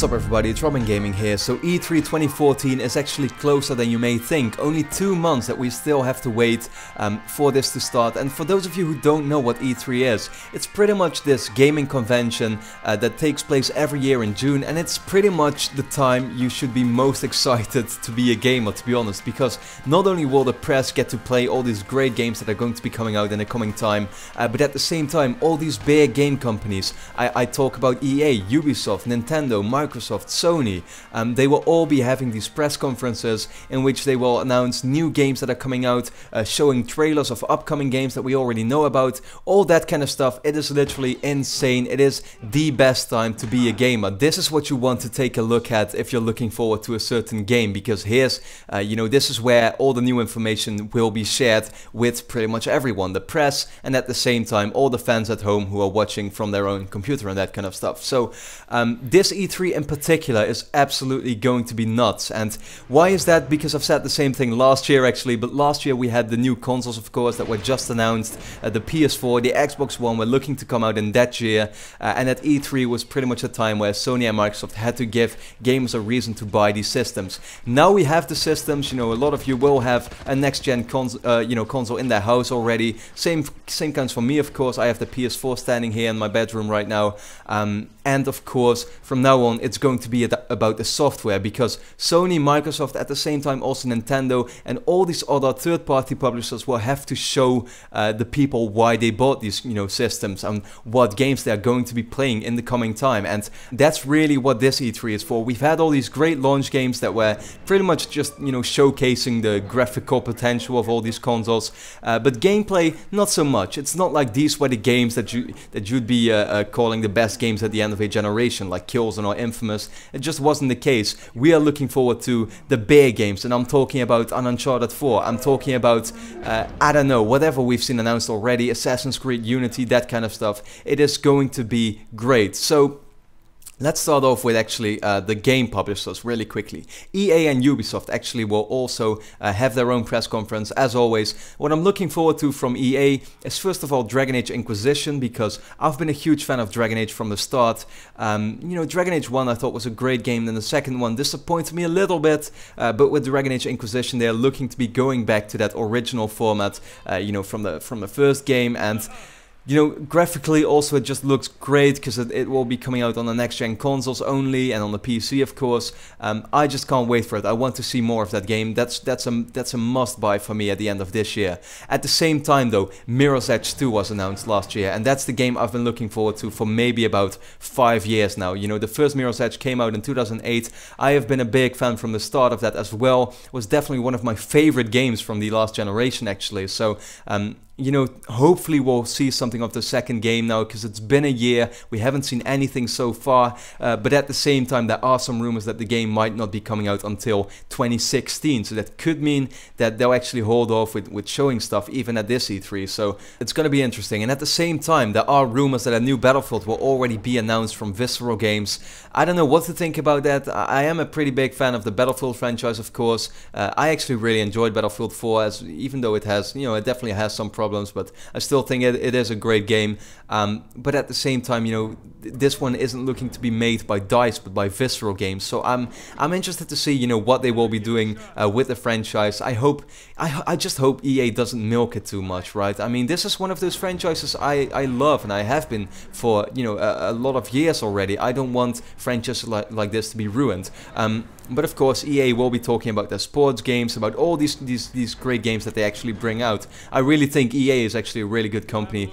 What's up everybody, it's Robin Gaming here. So E3 2014 is actually closer than you may think. Only 2 months that we still have to wait for this to start. And for those of you who don't know what E3 is, it's pretty much this gaming convention that takes place every year in June. And it's pretty much the time you should be most excited to be a gamer, to be honest. Because not only will the press get to play all these great games that are going to be coming out in the coming time, but at the same time, all these big game companies, I talk about EA, Ubisoft, Nintendo, Microsoft, Sony, they will all be having these press conferences in which they will announce new games that are coming out, showing trailers of upcoming games that we already know about, all that kind of stuff. It is literally insane. It is the best time to be a gamer. This is what you want to take a look at if you're looking forward to a certain game, because here's, you know, this is where all the new information will be shared with pretty much everyone, the press, and at the same time, all the fans at home who are watching from their own computer and that kind of stuff. So this E3 in particular is absolutely going to be nuts. And why is that? Because I've said the same thing last year actually, but last year we had the new consoles, of course, that were just announced. The PS4, the Xbox One were looking to come out in that year, and at E3 was pretty much a time where Sony and Microsoft had to give gamers a reason to buy these systems. Now we have the systems, you know, a lot of you will have a next-gen console in their house already. Same kinds for me, of course. I have the PS4 standing here in my bedroom right now, and of course, from now on, it's going to be about the software, because Sony, Microsoft, at the same time also Nintendo and all these other third-party publishers will have to show the people why they bought these, you know, systems and what games they are going to be playing in the coming time. And that's really what this E3 is for. We've had all these great launch games that were pretty much just, you know, showcasing the graphical potential of all these consoles, but gameplay not so much. It's not like these were the games that you'd be calling the best games at the end of a generation, like Killzone or Infamous. It just wasn't the case. We are looking forward to the big games, and I'm talking about Uncharted 4, I'm talking about, I don't know, whatever we've seen announced already, Assassin's Creed Unity, that kind of stuff. It is going to be great. So let's start off with actually the game publishers really quickly. EA and Ubisoft actually will also have their own press conference, as always. What I'm looking forward to from EA is first of all Dragon Age Inquisition, because I've been a huge fan of Dragon Age from the start. You know, Dragon Age 1 I thought was a great game, then the second one disappointed me a little bit, but with Dragon Age Inquisition they are looking to be going back to that original format, you know, from the first game. And you know, graphically also it just looks great, because it will be coming out on the next-gen consoles only, and on the PC, of course. I just can't wait for it. I want to see more of that game. That's a must-buy for me at the end of this year. At the same time, though, Mirror's Edge 2 was announced last year, and that's the game I've been looking forward to for maybe about 5 years now. You know, the first Mirror's Edge came out in 2008. I have been a big fan from the start of that as well. It was definitely one of my favorite games from the last generation, actually. So, you know, hopefully we'll see something of the second game now, because it's been a year, we haven't seen anything so far, but at the same time there are some rumors that the game might not be coming out until 2016, so that could mean that they'll actually hold off with showing stuff even at this E3, so it's gonna be interesting. And at the same time there are rumors that a new Battlefield will already be announced from Visceral Games. I don't know what to think about that. I am a pretty big fan of the Battlefield franchise, of course. I actually really enjoyed Battlefield 4, even though it has, you know, it definitely has some problems, but I still think it is a great game. But at the same time, you know, this one isn't looking to be made by Dice, but by Visceral Games. So I'm interested to see, you know, what they will be doing with the franchise. I just hope EA doesn't milk it too much, right? I mean, this is one of those franchises I love, and I have been for, you know, a lot of years already. I don't want franchises like this to be ruined. But of course, EA will be talking about their sports games, about all these great games that they actually bring out. I really think EA is actually a really good company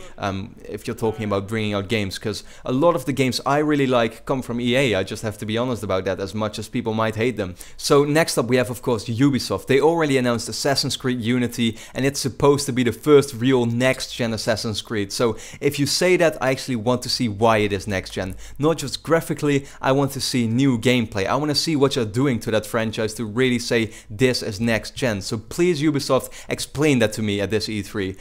if you're talking about bringing out games, because a lot of the games I really like come from EA. I just have to be honest about that, as much as people might hate them. So next up we have, of course, Ubisoft. They already announced Assassin's Creed Unity, and it's supposed to be the first real next-gen Assassin's Creed. So if you say that, I actually want to see why it is next-gen. Not just graphically, I want to see new gameplay. I want to see what you're doing doing to that franchise to really say this is next gen. So please, Ubisoft, explain that to me at this E3.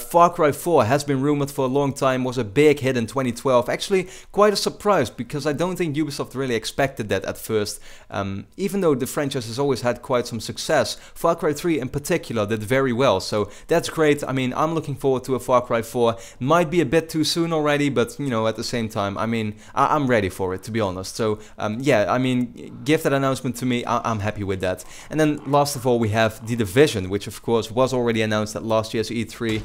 Far Cry 4 has been rumored for a long time, was a big hit in 2012. Actually, quite a surprise, because I don't think Ubisoft really expected that at first. Even though the franchise has always had quite some success, Far Cry 3 in particular did very well, so that's great. I mean, I'm looking forward to a Far Cry 4. Might be a bit too soon already, but you know, at the same time, I mean, I'm ready for it, to be honest. So yeah, I mean, give that announcement to me. I'm happy with that. And then last of all, we have The Division, which of course was already announced at last year's E3,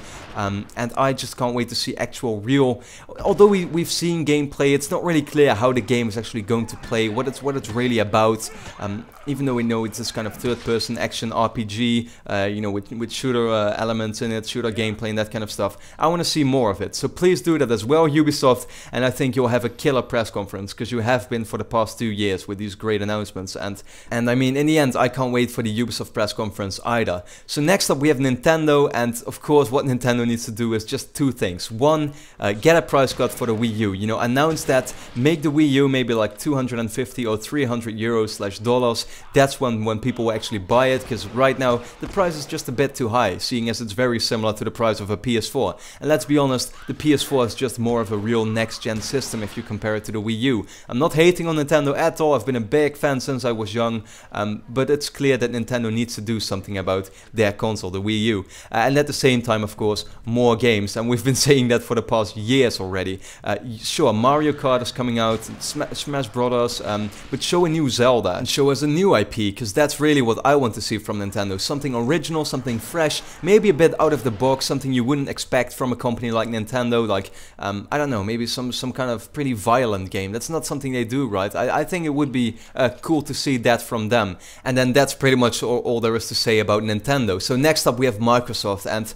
and I just can't wait to see actual real, although we've seen gameplay, it's not really clear how the game is actually going to play, what it's really about. Even though we know it's this kind of third-person action RPG, you know, with shooter elements in it, shooter gameplay and that kind of stuff, I want to see more of it. So please do that as well, Ubisoft, and I think you'll have a killer press conference, because you have been for the past 2 years with these great announcements. And I mean, in the end, I can't wait for the Ubisoft press conference either. So next up we have Nintendo, and of course what Nintendo needs to do is just two things. One, get a price cut for the Wii U, you know, announce that, make the Wii U maybe like 250 or 300 €/$. That's when people will actually buy it, because right now the price is just a bit too high, seeing as it's very similar to the price of a PS4. And let's be honest, the PS4 is just more of a real next-gen system if you compare it to the Wii U. I'm not hating on Nintendo at all, I've been a big fan since I was young, but it's clear that Nintendo needs to do something about their console, the Wii U. And at the same time, of course, more games, and we've been saying that for the past years already. Sure, Mario Kart is coming out, Smash Brothers, but show a new Zelda, and show us a new IP, because that's really what I want to see from Nintendo. Something original, something fresh, maybe a bit out of the box, something you wouldn't expect from a company like Nintendo, like, I don't know, maybe some kind of pretty violent game. That's not something they do, right? I think it would be cool to see that from them. And then that's pretty much all there is to say about Nintendo. So next up we have Microsoft, and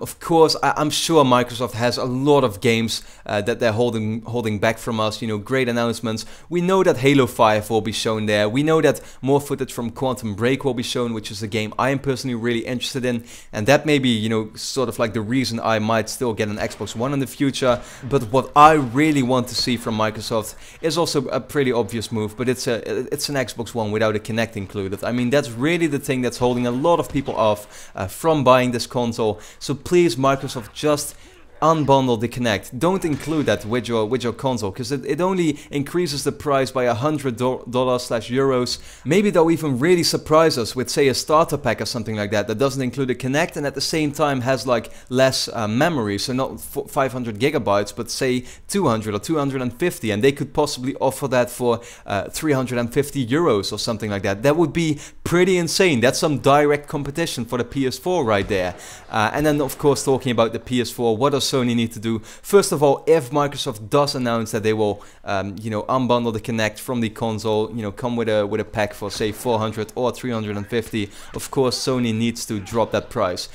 of course I'm sure Microsoft has a lot of games that they're holding back from us, you know, great announcements. We know that Halo 5 will be shown there, we know that more footage from Quantum Break will be shown, which is a game I am personally really interested in, and that may be, you know, sort of like the reason I might still get an Xbox One in the future. But what I really want to see from Microsoft is also a pretty obvious move, but it's an Xbox One without a Kinect included. I mean, that's really the thing that's holding a lot of people off from buying this console. So please, Microsoft, just unbundle the Kinect. Don't include that with your console, because it only increases the price by $100/€. Maybe they'll even really surprise us with, say, a starter pack or something like that doesn't include a Kinect, and at the same time has like less memory, so not 500 gigabytes, but say 200 or 250, and they could possibly offer that for €350 or something like that. That would be pretty insane. That's some direct competition for the PS4 right there. And then of course, talking about the PS4, what does Sony need to do? First of all, if Microsoft does announce that they will, you know, unbundle the Kinect from the console, you know, come with a pack for say 400 or 350, of course Sony needs to drop that price.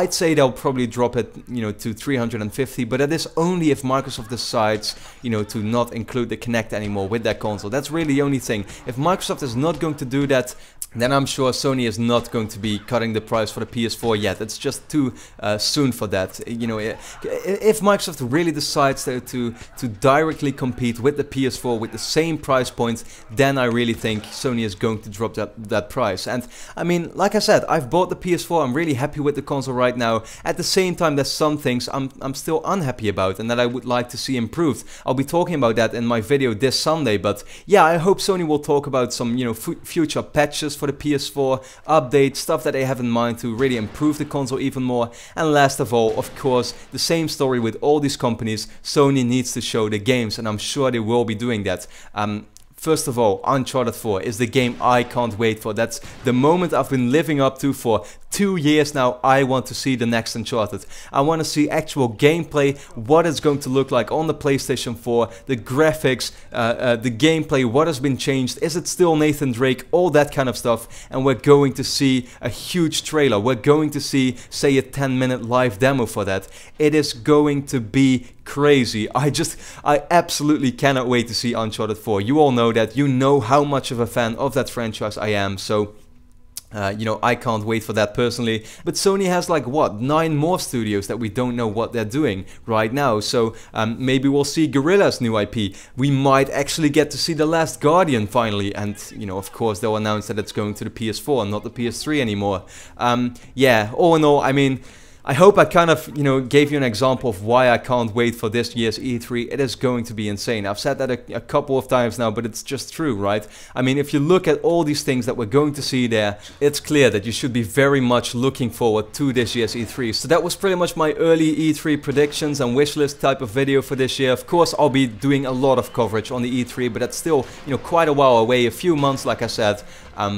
I'd say they'll probably drop it, you know, to 350, but that is only if Microsoft decides, you know, to not include the Kinect anymore with that console. That's really the only thing. If Microsoft is not going to do that, then I'm sure Sony is not going to be cutting the price for the PS4 yet. It's just too soon for that. You know, if Microsoft really decides to directly compete with the PS4 with the same price point, then I really think Sony is going to drop that price. And I mean, like I said, I've bought the PS4. I'm really happy with the console right now. At the same time, there's some things I'm still unhappy about and that I would like to see improved. I'll be talking about that in my video this Sunday. But yeah, I hope Sony will talk about some, you know, future patches for the PS4, update stuff that they have in mind to really improve the console even more. And last of all, of course, the same story with all these companies, Sony needs to show the games, and I'm sure they will be doing that. First of all, Uncharted 4 is the game I can't wait for. That's the moment I've been living up to for 2 years now. I want to see the next Uncharted. I want to see actual gameplay, what it's going to look like on the PlayStation 4, the graphics, the gameplay, what has been changed, is it still Nathan Drake, all that kind of stuff. And we're going to see a huge trailer. We're going to see, say, a 10-minute live demo for that. It is going to be crazy. I absolutely cannot wait to see Uncharted 4. You all know that. You know how much of a fan of that franchise I am. So You know, I can't wait for that personally, but Sony has like, what, 9 more studios that we don't know what they're doing right now, so maybe we'll see Guerrilla's new IP. We might actually get to see The Last Guardian finally, and, you know, of course they'll announce that it's going to the PS4 and not the PS3 anymore. Yeah, all in all, I mean, I hope I kind of, you know, gave you an example of why I can't wait for this year's E3. It is going to be insane. I've said that a couple of times now, but it's just true, right? I mean, if you look at all these things that we're going to see there, it's clear that you should be very much looking forward to this year's E3. So that was pretty much my early E3 predictions and wishlist type of video for this year. Of course, I'll be doing a lot of coverage on the E3, but that's still, you know, quite a while away, a few months, like I said.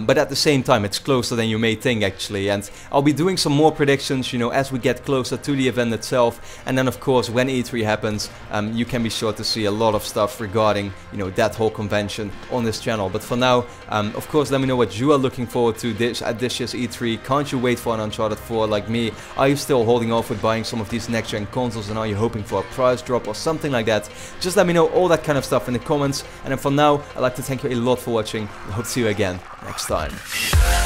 But at the same time, it's closer than you may think, actually. And I'll be doing some more predictions, you know, as we get closer to the event itself. And then, of course, when E3 happens, you can be sure to see a lot of stuff regarding, you know, that whole convention on this channel. But for now, of course, let me know what you are looking forward to at this year's E3. Can't you wait for an Uncharted 4 like me? Are you still holding off with buying some of these next-gen consoles? And are you hoping for a price drop or something like that? Just let me know all that kind of stuff in the comments. And then for now, I'd like to thank you a lot for watching. I hope to see you again next time.